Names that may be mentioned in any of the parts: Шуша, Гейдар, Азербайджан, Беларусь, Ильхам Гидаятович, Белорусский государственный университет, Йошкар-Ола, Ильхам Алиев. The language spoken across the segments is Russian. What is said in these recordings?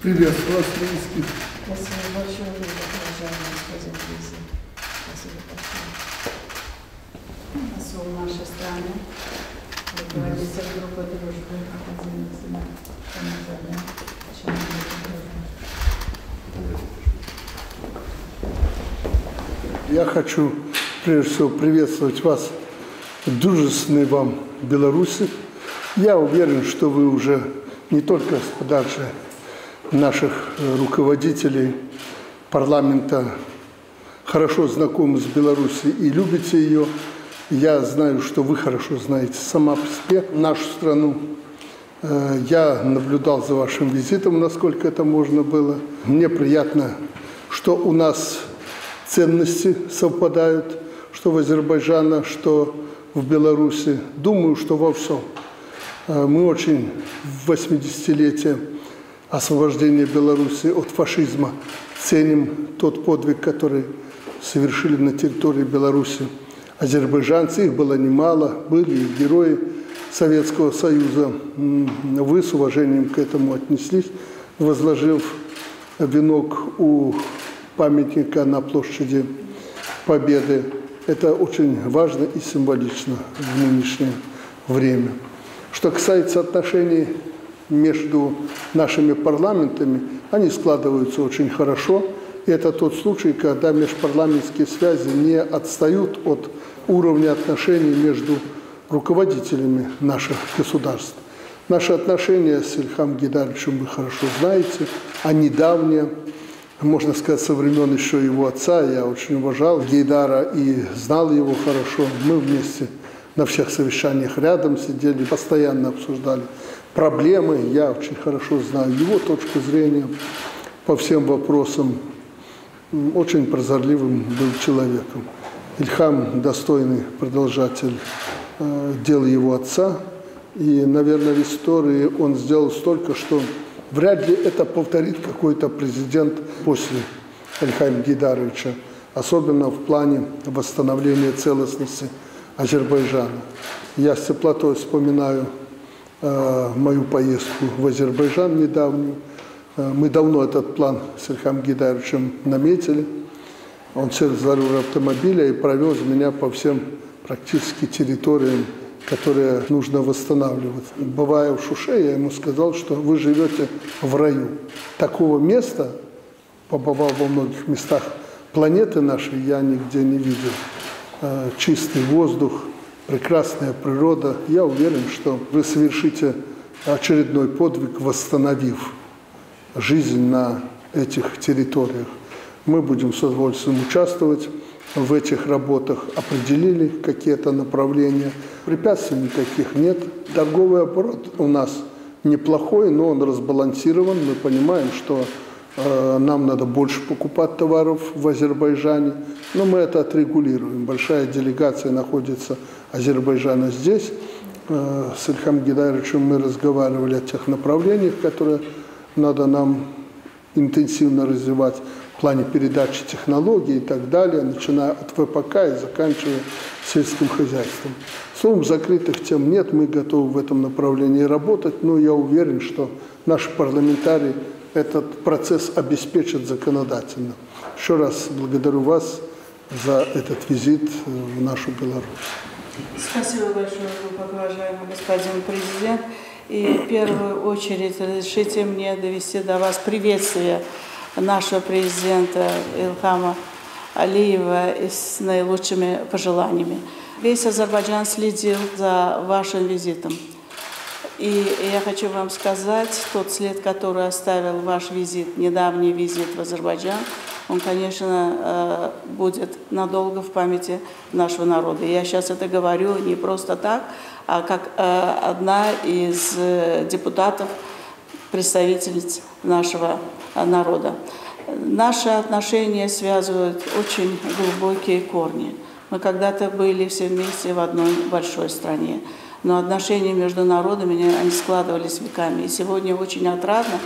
Приветствую вас, Минский. Спасибо большое, уважаемый господин президент. Спасибо большое. Посол нашей страны, руководитель группы дружбы Академии Комитета. Я хочу, прежде всего, приветствовать вас в дружественной вам Беларуси. Я уверен, что вы уже не только с подачи наших руководителей парламента хорошо знакомы с Беларусью и любите ее. Я знаю, что вы хорошо знаете сама по себе нашу страну. Я наблюдал за вашим визитом, насколько это можно было. Мне приятно, что у нас ценности совпадают, что в Азербайджане, что в Беларуси. Думаю, что во всем. Мы очень в 80-летие освобождения Беларуси от фашизма ценим тот подвиг, который совершили на территории Беларуси азербайджанцы. Их было немало, были герои Советского Союза. Вы с уважением к этому отнеслись, возложив венок у памятника на площади Победы. Это очень важно и символично в нынешнее время. Что касается отношений между нашими парламентами, они складываются очень хорошо. И это тот случай, когда межпарламентские связи не отстают от уровня отношений между руководителями наших государств. Наши отношения с Ильхамом Гидаятовичем вы хорошо знаете, а недавние, можно сказать, со времен еще его отца, я очень уважал Гейдара и знал его хорошо. Мы вместе на всех совещаниях рядом сидели, постоянно обсуждали проблемы. Я очень хорошо знаю его точку зрения по всем вопросам. Очень прозорливым был человеком. Ильхам – достойный продолжатель дел его отца. И, наверное, в истории он сделал столько, что вряд ли это повторит какой-то президент после Ильхама Гидаровича, особенно в плане восстановления целостности Азербайджана. Я с теплотой вспоминаю мою поездку в Азербайджан недавнюю. Мы давно этот план с Ильхамом Гидаятовичем наметили. Он сел за руль автомобиля и провез меня по всем практически территориям, которые нужно восстанавливать. Бывая в Шуше, я ему сказал, что вы живете в раю. Такого места, побывал во многих местах планеты нашей, я нигде не видел. Чистый воздух, прекрасная природа. Я уверен, что вы совершите очередной подвиг, восстановив жизнь на этих территориях. Мы будем с удовольствием участвовать в этих работах, определили какие-то направления. Препятствий никаких нет. Торговый оборот у нас неплохой, но он разбалансирован. Мы понимаем, что нам надо больше покупать товаров в Азербайджане, но мы это отрегулируем. Большая делегация находится Азербайджана здесь. С Ильхамом Гидаятовичем мы разговаривали о тех направлениях, которые надо нам интенсивно развивать в плане передачи технологий и так далее, начиная от ВПК и заканчивая сельским хозяйством. Словом, закрытых тем нет, мы готовы в этом направлении работать, но я уверен, что наши парламентарии этот процесс обеспечат законодательно. Еще раз благодарю вас за этот визит в нашу Беларусь. Спасибо большое, уважаемый господин президент. И в первую очередь разрешите мне довести до вас приветствие нашего президента Ильхама Алиева с наилучшими пожеланиями. Весь Азербайджан следил за вашим визитом. И я хочу вам сказать, тот след, который оставил ваш визит, недавний визит в Азербайджан, он, конечно, будет надолго в памяти нашего народа. Я сейчас это говорю не просто так, а как одна из депутатов, представительниц нашего народа. Наши отношения связывают очень глубокие корни. Мы когда-то были все вместе в одной большой стране. Но отношения между народами, они складывались веками. И сегодня очень отрадно,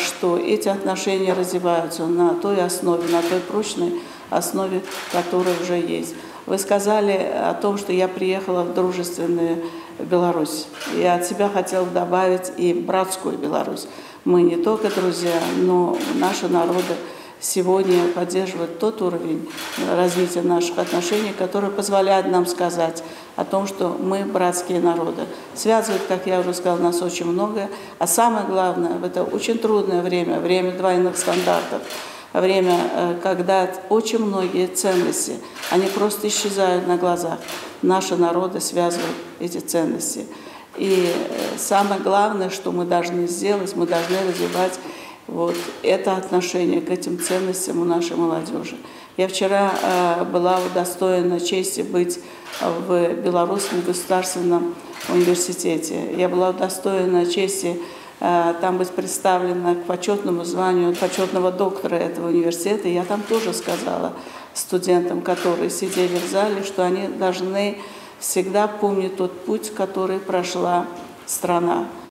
что эти отношения развиваются на той основе, на той прочной основе, которая уже есть. Вы сказали о том, что я приехала в дружественную Беларусь. И от себя хотел добавить и братскую Беларусь. Мы не только друзья, но наши народы сегодня поддерживают тот уровень развития наших отношений, который позволяет нам сказать о том, что мы братские народы. Связывает, как я уже сказала, нас очень многое. А самое главное, в это очень трудное время, время двойных стандартов, время, когда очень многие ценности, они просто исчезают на глазах. Наши народы связывают эти ценности. И самое главное, что мы должны сделать, мы должны развивать вот это отношение к этим ценностям у нашей молодежи. Я вчера была удостоена чести быть в Белорусском государственном университете. Я была удостоена чести там быть представлена к почетному званию почетного доктора этого университета. Я там тоже сказала студентам, которые сидели в зале, что они должны всегда помнить тот путь, который прошла страна.